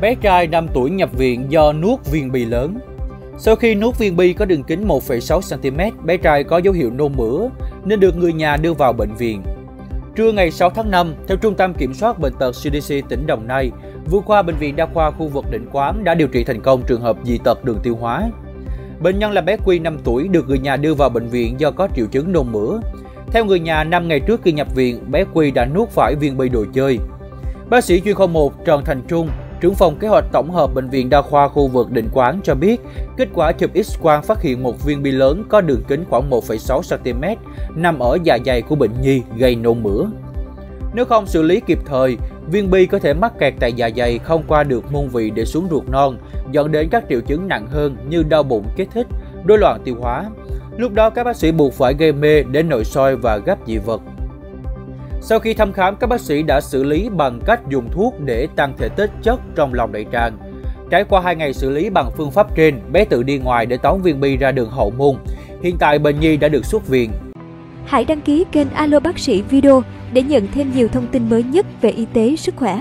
Bé trai 5 tuổi nhập viện do nuốt viên bi lớn. Sau khi nuốt viên bi có đường kính 1,6 cm, bé trai có dấu hiệu nôn mửa nên được người nhà đưa vào bệnh viện. Trưa ngày 6 tháng 5, theo Trung tâm Kiểm soát Bệnh tật CDC tỉnh Đồng Nai, vừa qua Bệnh viện Đa khoa khu vực Định Quán đã điều trị thành công trường hợp dị tật đường tiêu hóa. Bệnh nhân là bé Quy 5 tuổi được người nhà đưa vào bệnh viện do có triệu chứng nôn mửa. Theo người nhà, 5 ngày trước khi nhập viện, bé Quy đã nuốt phải viên bi đồ chơi. Bác sĩ chuyên khoa 1 Trần Thành Trung, trưởng phòng kế hoạch tổng hợp Bệnh viện Đa khoa khu vực Định Quán cho biết, kết quả chụp X-quang phát hiện một viên bi lớn có đường kính khoảng 1,6 cm nằm ở dạ dày của bệnh nhi gây nôn mửa. Nếu không xử lý kịp thời, viên bi có thể mắc kẹt tại dạ dày, không qua được môn vị để xuống ruột non, dẫn đến các triệu chứng nặng hơn như đau bụng, kích thích, rối loạn tiêu hóa. Lúc đó các bác sĩ buộc phải gây mê để nội soi và gắp dị vật. Sau khi thăm khám, các bác sĩ đã xử lý bằng cách dùng thuốc để tăng thể tích chất trong lòng đại tràng. Trải qua 2 ngày xử lý bằng phương pháp trên, bé tự đi ngoài để tống viên bi ra đường hậu môn. Hiện tại bệnh nhi đã được xuất viện. Hãy đăng ký kênh AloBacsi Video để nhận thêm nhiều thông tin mới nhất về y tế, sức khỏe.